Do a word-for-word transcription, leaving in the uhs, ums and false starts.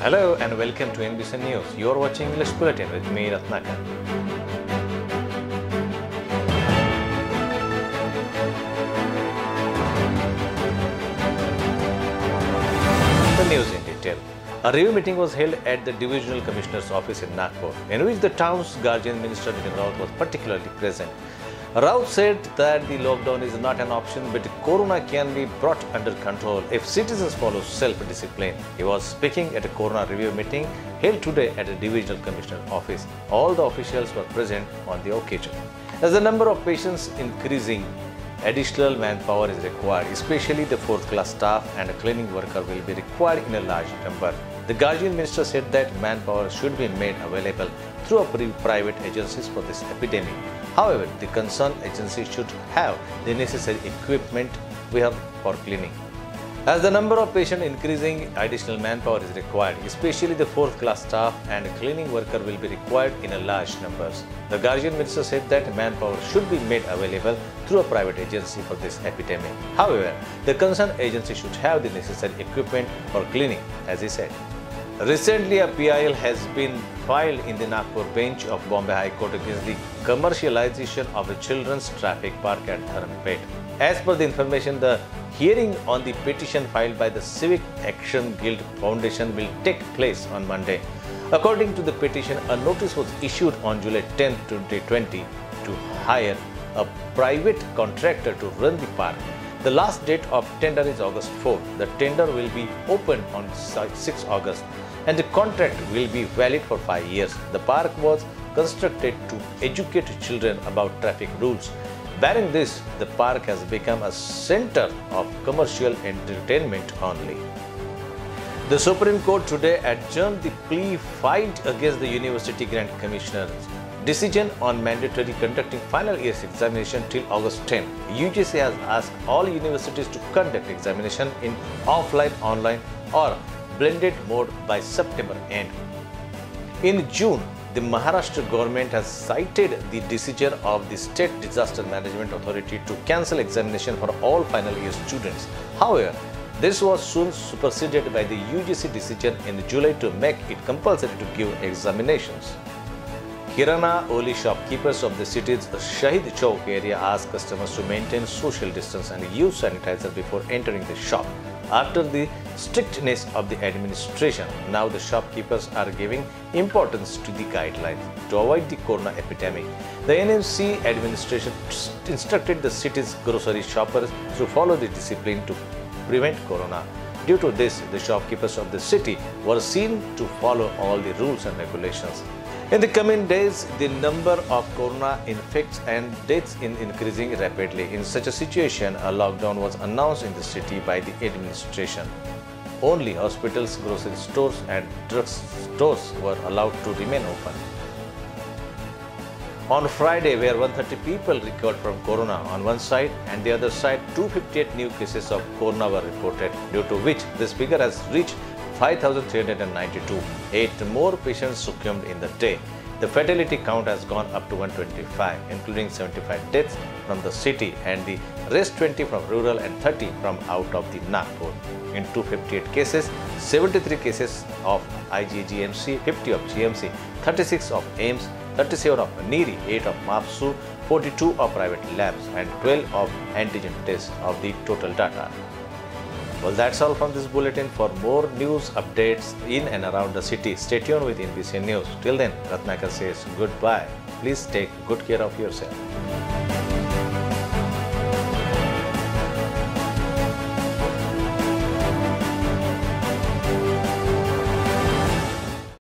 Hello and welcome to N B C News. You are watching English Bulletin with me, Ratnakar. The news in detail. A review meeting was held at the Divisional Commissioner's office in Nagpur, in which the town's guardian minister Nitin Raut was particularly present. Raut said that the lockdown is not an option, but corona can be brought under control if citizens follow self-discipline. He was speaking at a corona review meeting held today at the Divisional Commissioner office. All the officials were present on the occasion. As the number of patients increasing, additional manpower is required, especially the fourth-class staff and a cleaning worker will be required in a large number. The guardian minister said that manpower should be made available through private agencies for this epidemic. However, the concerned agency should have the necessary equipment we have for cleaning. As the number of patients increasing, additional manpower is required, especially the fourth-class staff and a cleaning worker will be required in a large numbers. The guardian minister said that manpower should be made available through a private agency for this epidemic. However, the concerned agency should have the necessary equipment for cleaning, as he said. Recently, a P I L has been filed in the Nagpur bench of Bombay High Court against the commercialization of a children's traffic park at Dharampeth. As per the information, the hearing on the petition filed by the Civic Action Guild Foundation will take place on Monday. According to the petition, a notice was issued on July tenth, twenty twenty to hire a private contractor to run the park. The last date of tender is August fourth. The tender will be opened on sixth August and the contract will be valid for five years. The park was constructed to educate children about traffic rules. Barring this, the park has become a center of commercial entertainment only. The Supreme Court today adjourned the plea filed against the University Grants Commissioners. Decision on mandatory conducting final year's examination till August tenth. U G C has asked all universities to conduct examination in offline, online or blended mode by September end. In June, the Maharashtra government has cited the decision of the State Disaster Management Authority to cancel examination for all final year students. However, this was soon superseded by the U G C decision in July to make it compulsory to give examinations. Kirana Oli shopkeepers of the city's Shahid Chowk area asked customers to maintain social distance and use sanitizer before entering the shop. After the strictness of the administration, now the shopkeepers are giving importance to the guidelines to avoid the corona epidemic. The N M C administration instructed the city's grocery shoppers to follow the discipline to prevent corona. Due to this, the shopkeepers of the city were seen to follow all the rules and regulations. In the coming days, the number of corona infects and deaths is increasing rapidly. In such a situation, a lockdown was announced in the city by the administration. Only hospitals, grocery stores and drug stores were allowed to remain open. On Friday, where one hundred thirty people recovered from corona on one side and the other side, two hundred fifty-eight new cases of corona were reported, due to which this figure has reached five thousand three hundred ninety-two. Eight more patients succumbed in the day. The fatality count has gone up to one hundred twenty-five, including seventy-five deaths from the city and the rest twenty from rural and thirty from out of the Nagpur. In two hundred fifty-eight cases, seventy-three cases of I G G M C, fifty of G M C, thirty-six of A I I M S, thirty-seven of Niri, eight of Mabsu, forty-two of private labs and twelve of antigen tests of the total data. Well, that's all from this bulletin. For more news updates in and around the city, stay tuned with N B C News. Till then, Ratnakar says goodbye. Please take good care of yourself.